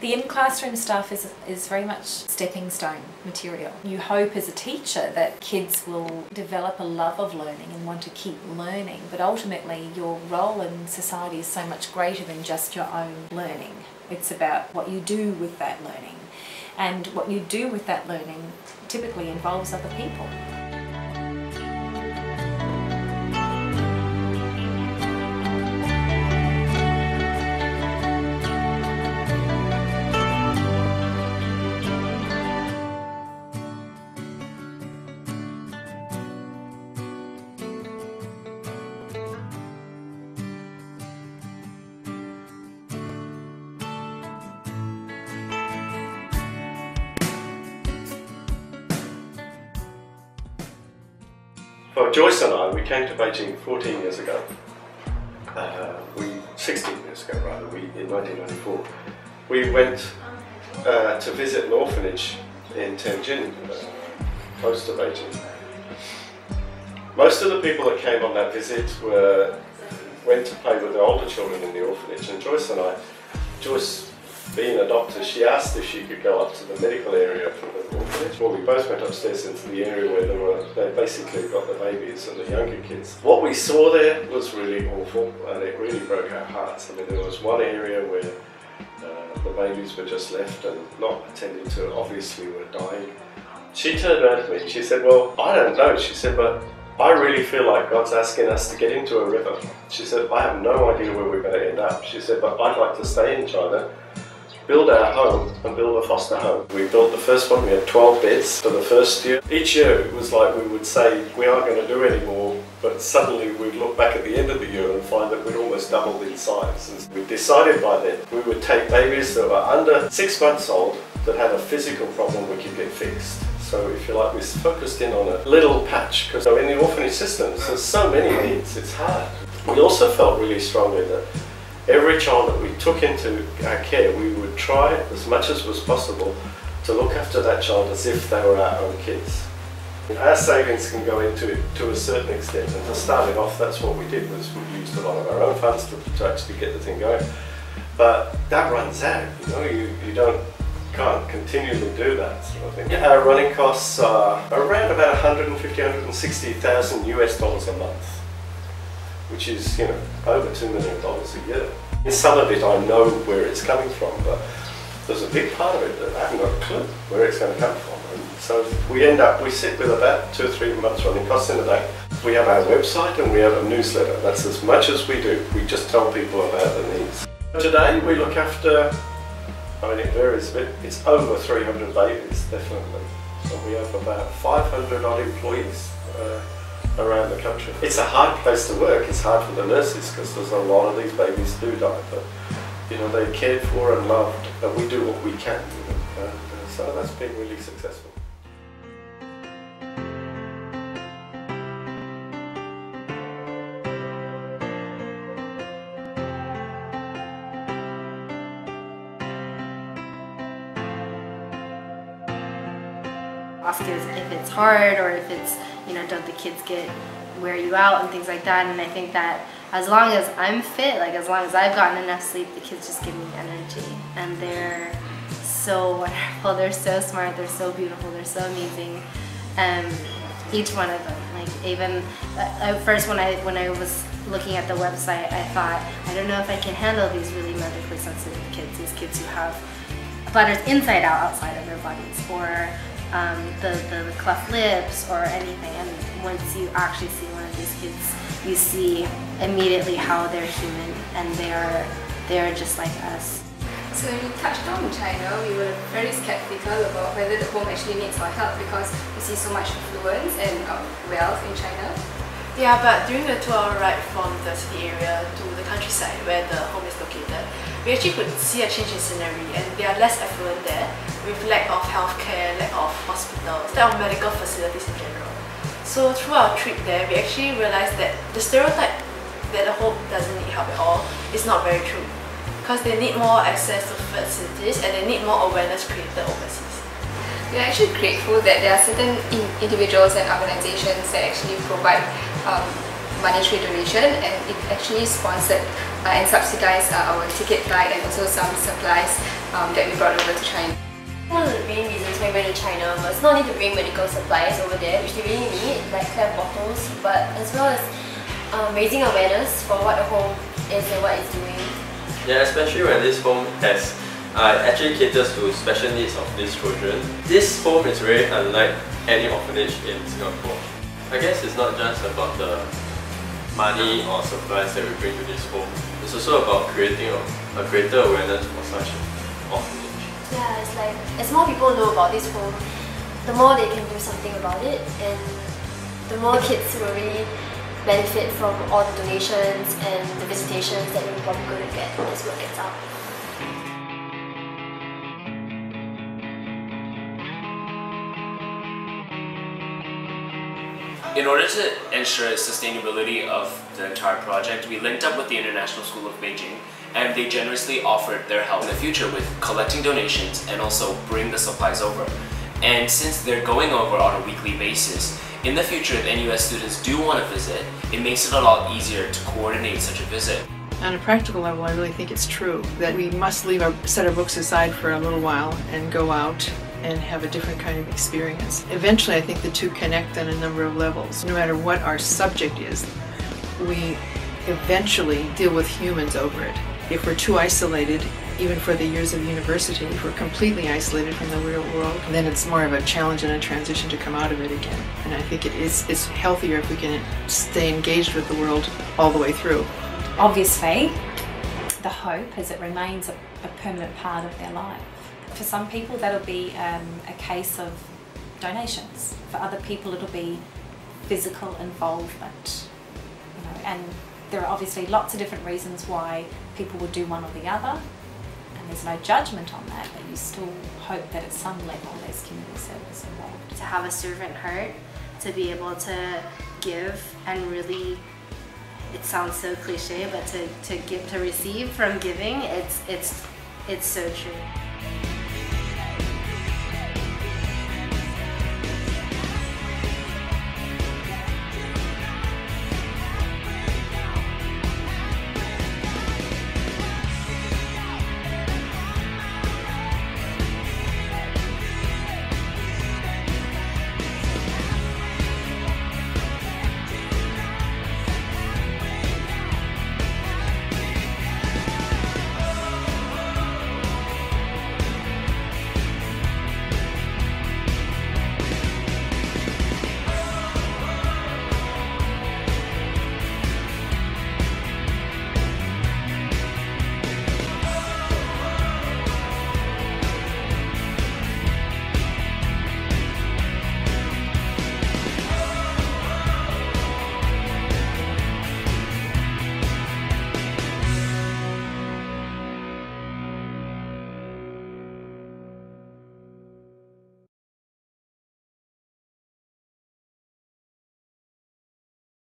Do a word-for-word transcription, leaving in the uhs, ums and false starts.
The in-classroom stuff is, is very much stepping stone material. You hope as a teacher that kids will develop a love of learning and want to keep learning, but ultimately your role in society is so much greater than just your own learning. It's about what you do with that learning, and what you do with that learning typically involves other people. Well, Joyce and I, we came to Beijing fourteen years ago, uh, we, sixteen years ago rather, we, in nineteen ninety-four. We went uh, to visit an orphanage in Tianjin, uh, close to Beijing. Most of the people that came on that visit were went to play with the older children in the orphanage, and Joyce and I, Joyce being a doctor, she asked if she could go up to the medical area for the orphanage. Well, we both went upstairs into the area where they were, they basically got the babies and the younger kids. What we saw there was really awful, and it really broke our hearts. I mean, there was one area where uh, the babies were just left and not attended to, obviously were dying. She turned around to me and she said, well, I don't know. She said, but I really feel like God's asking us to get into a river. She said, I have no idea where we're going to end up. She said, but I'd like to stay in China, build our home and build a foster home. We built the first one, we had twelve beds for the first year. Each year it was like we would say we aren't going to do any more, but suddenly we'd look back at the end of the year and find that we'd almost doubled in size. And we decided by then we would take babies that were under six months old that had a physical problem we could get fixed. So if you like, we focused in on a little patch, because in the orphanage systems there's so many needs, it's hard. We also felt really strongly that every child that we took into our care, we would try as much as was possible to look after that child as if they were our own kids. Our savings can go into it to a certain extent, and to start it off, that's what we did, was we used a lot of our own funds to, to actually get the thing going. But that runs out, you know, you, you don't, can't continually do that sort of thing. Our running costs are around about one hundred fifty thousand, one hundred sixty thousand U S dollars a month, which is, you know, over two million dollars a year. And some of it I know where it's coming from, but there's a big part of it that I haven't got a clue where it's going to come from. And so we end up, we sit with about two or three months running costs in a day. We have our website and we have a newsletter. That's as much as we do. We just tell people about the needs. Today we look after, I mean it varies a bit, it's over three hundred babies, definitely. So we have about five hundred odd employees uh, around the country. It's a hard place to work, it's hard for the nurses because there's a lot of these babies do die, but you know, they're cared for and loved, and we do what we can, you know, and uh, so that's been really successful. Ask is if it's hard or if it's, you know, don't the kids get wear you out and things like that. And I think that as long as I'm fit, like as long as I've gotten enough sleep, the kids just give me energy. And they're so wonderful, they're so smart, they're so beautiful, they're so amazing. Um, each one of them, like even uh, at first when I when I was looking at the website, I thought, I don't know if I can handle these really medically sensitive kids, these kids who have bladders inside out, outside of their bodies, or Um, the, the, the cleft lips or anything. And once you actually see one of these kids, you see immediately how they're human and they're they're just like us. So when we touched down in China, we were very skeptical about whether the home actually needs our help, because we see so much affluence and wealth in China. Yeah, but during the tour ride from the city area to the countryside where the home is located, we actually could see a change in scenery, and they are less affluent there, with lack of healthcare, lack of hospitals, lack of medical facilities in general. So through our trip there, we actually realised that the stereotype that the home doesn't need help at all is not very true, because they need more access to facilities and they need more awareness created overseas. We are actually grateful that there are certain in individuals and organisations that actually provide um, monetary donation, and it actually sponsored uh, and subsidised uh, our ticket guide and also some supplies um, that we brought over to China. One of the main reasons we went to China was not only to bring medical supplies over there, which they really need, like clear bottles, but as well as um, raising awareness for what the home is and what it's doing. Yeah, especially when this home has uh, actually caters to special needs of these children. This home is very unlike any orphanage in Singapore. I guess it's not just about the money or supplies that we bring to this home. It's also about creating a, a greater awareness for such orphanage. Yeah, it's like, as more people know about this home, the more they can do something about it, and the more kids will really benefit from all the donations and the visitations that we're probably going to get as work gets out. In order to ensure sustainability of the entire project, we linked up with the International School of Beijing, and they generously offered their help in the future with collecting donations and also bring the supplies over. And since they're going over on a weekly basis, in the future if N U S students do want to visit, it makes it a lot easier to coordinate such a visit. On a practical level, I really think it's true that we must leave our set of books aside for a little while and go out and have a different kind of experience. Eventually, I think the two connect on a number of levels. No matter what our subject is, we eventually deal with humans over it. If we're too isolated, even for the years of university, if we're completely isolated from the real world, then it's more of a challenge and a transition to come out of it again. And I think it is, it's healthier if we can stay engaged with the world all the way through. Obviously, the hope is it remains a, a permanent part of their life. For some people that'll be um, a case of donations. For other people it'll be physical involvement. You know, and there are obviously lots of different reasons why people would do one or the other, and there's no judgment on that, but you still hope that at some level there's community service involved. To have a servant heart, to be able to give and really, it sounds so cliche, but to, to give, to receive from giving, it's, it's, it's so true.